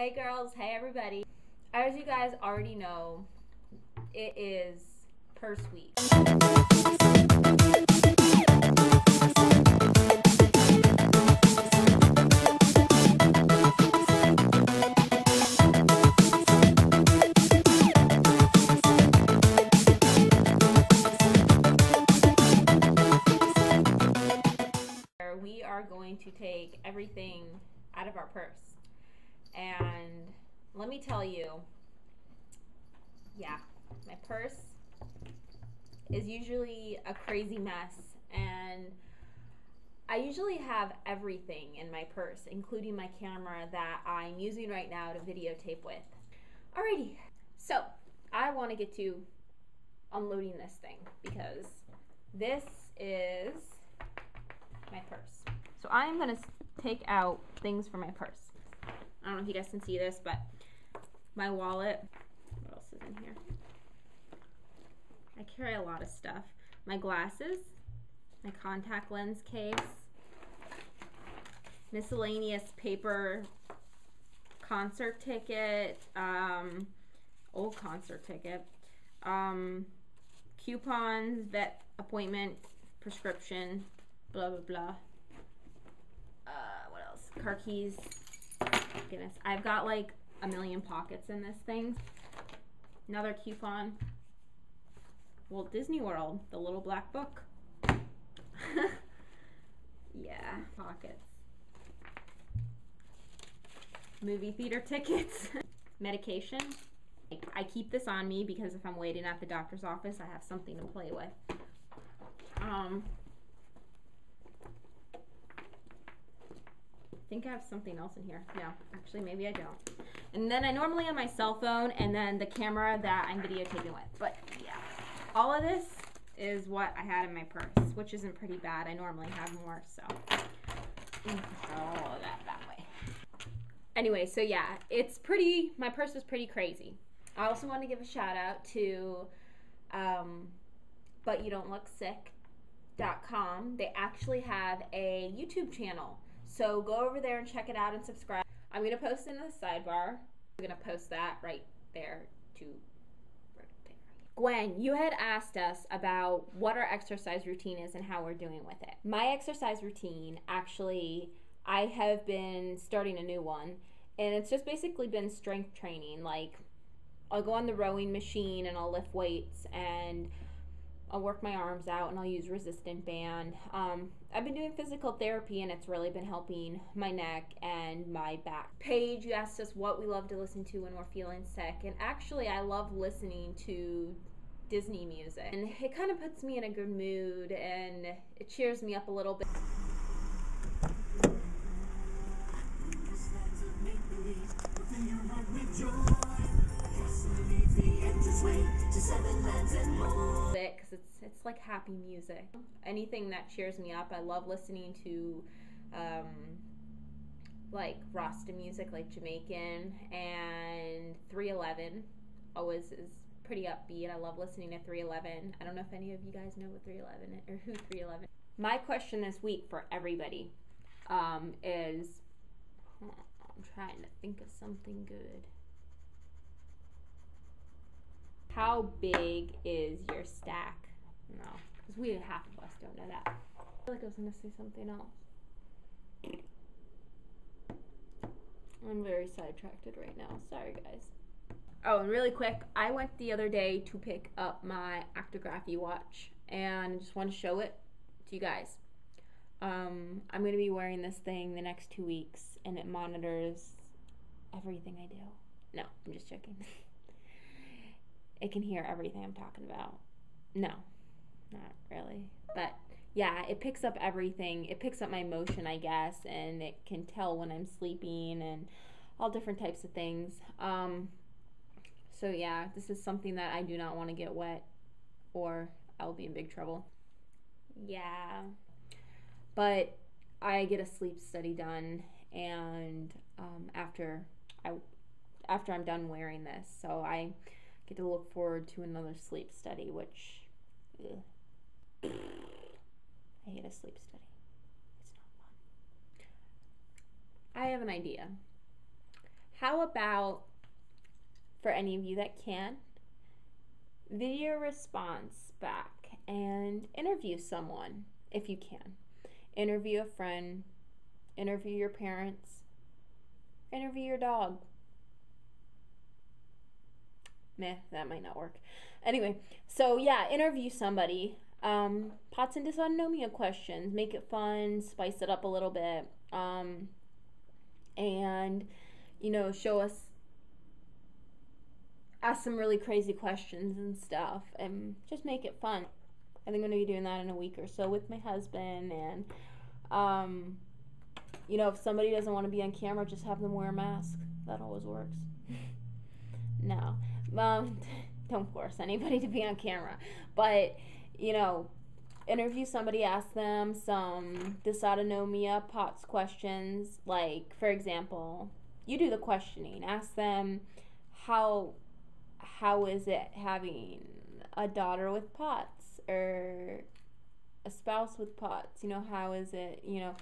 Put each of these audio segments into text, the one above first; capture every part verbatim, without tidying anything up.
Hey girls, hey everybody. As you guys already know, it is purse week. We are going to take everything out of our purse. And let me tell you, yeah, my purse is usually a crazy mess, and I usually have everything in my purse, including my camera that I'm using right now to videotape with. Alrighty, so I want to get to unloading this thing because this is my purse. So I'm going to take out things from my purse. I don't know if you guys can see this, but my wallet, what else is in here? I carry a lot of stuff. My glasses, my contact lens case, miscellaneous paper, concert ticket, um, old concert ticket, um, coupons, vet appointment, prescription, blah, blah, blah. Uh, what else? Car keys. Goodness, I've got like a million pockets in this thing. Another coupon. Walt Disney World, the little black book. Yeah, pockets. Movie theater tickets. Medication. Like, I keep this on me because if I'm waiting at the doctor's office, I have something to play with. Um, I think I have something else in here. No, actually maybe I don't. And then I normally have my cell phone and then the camera that I'm videotaping with. But yeah, all of this is what I had in my purse, which isn't pretty bad. I normally have more, so all of that that way. Anyway, so yeah, it's pretty, my purse was pretty crazy. I also want to give a shout out to um, But You Don't Look Sick dot com. They actually have a YouTube channel. So go over there and check it out and subscribe. I'm going to post it in the sidebar. I'm going to post that right there to right there. Gwen, you had asked us about what our exercise routine is and how we're doing with it. My exercise routine, actually, I have been starting a new one. And it's just basically been strength training. Like, I'll go on the rowing machine and I'll lift weights and I'll work my arms out and I'll use resistant band. Um, I've been doing physical therapy and it's really been helping my neck and my back. Paige, you asked us what we love to listen to when we're feeling sick. And actually, I love listening to Disney music. And it kind of puts me in a good mood and it cheers me up a little bit. Because it's, it's like happy music. Anything that cheers me up. I love listening to um, like Rasta music, like Jamaican, and three eleven always is pretty upbeat. I love listening to three eleven. I don't know if any of you guys know what three eleven or who three eleven. My question this week for everybody um, is, hold on, I'm trying to think of something good. How big is your stack? No, because we half of us don't know that. I feel like I was gonna say something else. I'm very sidetracked right now. Sorry, guys. Oh, and really quick, I went the other day to pick up my actigraphy watch, and I just want to show it to you guys. Um, I'm gonna be wearing this thing the next two weeks, and it monitors everything I do. No, I'm just joking. It can hear everything I'm talking about. No, not really. But yeah, it picks up everything. It picks up my motion, I guess, and it can tell when I'm sleeping and all different types of things. Um, so yeah, this is something that I do not want to get wet or I'll be in big trouble. Yeah, but I get a sleep study done and um, after, I, after I'm done wearing this, so I to look forward to another sleep study, which ugh. I hate a sleep study. It's not fun. I have an idea. How about, for any of you that can, video response back and interview someone if you can. Interview a friend, interview your parents, interview your dog. Meh, that might not work. Anyway, so yeah, interview somebody. Um, POTS and dysautonomia questions. Make it fun, spice it up a little bit. Um, and, you know, show us, ask some really crazy questions and stuff, and just make it fun. I think I'm going to be doing that in a week or so with my husband. And, um, you know, if somebody doesn't want to be on camera, just have them wear a mask. That always works. No. Um, don't force anybody to be on camera. But, you know, interview somebody, ask them some dysautonomia POTS questions. Like, for example, you do the questioning. Ask them, how, how is it having a daughter with POTS or a spouse with POTS? You know, how is it, you know,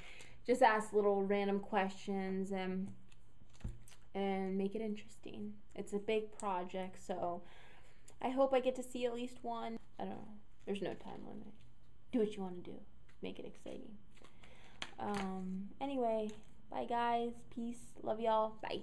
just ask little random questions and and make it interesting. It's a big project, so I hope I get to see at least one. I don't know. There's no time limit. Do what you want to do. Make it exciting. Um, anyway, bye guys. Peace. Love y'all. Bye.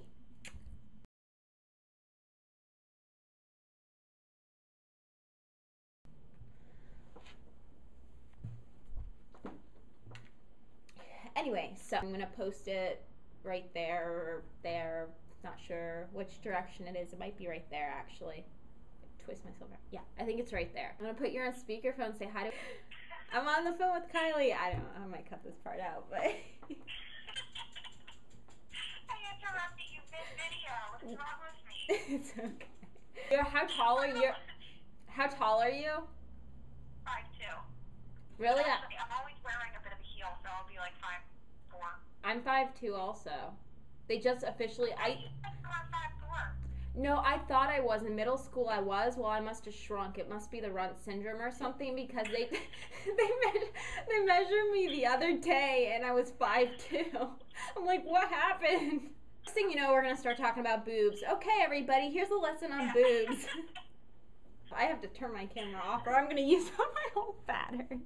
Anyway, so I'm going to post it right there or there. Not sure which direction it is. It might be right there, actually. Twist myself around. Yeah, I think it's right there. I'm going to put you on speakerphone, say hi to... I'm on the phone with Kylie. I don't know. I might cut this part out, but... I interrupted you mid-video. What's wrong with me? It's okay. You're, how tall are you? How tall are you? five two. Really? Actually, I'm always wearing a bit of a heel, so I'll be like five four. I'm five two also. They just officially... I, I five four. No, I thought I was. In middle school, I was. Well, I must have shrunk. It must be the runt syndrome or something, because they they, measure, they measured me the other day, and I was five two. I'm like, what happened? Next thing you know, we're going to start talking about boobs. Okay, everybody, here's a lesson on boobs. I have to turn my camera off, or I'm going to use up my whole battery.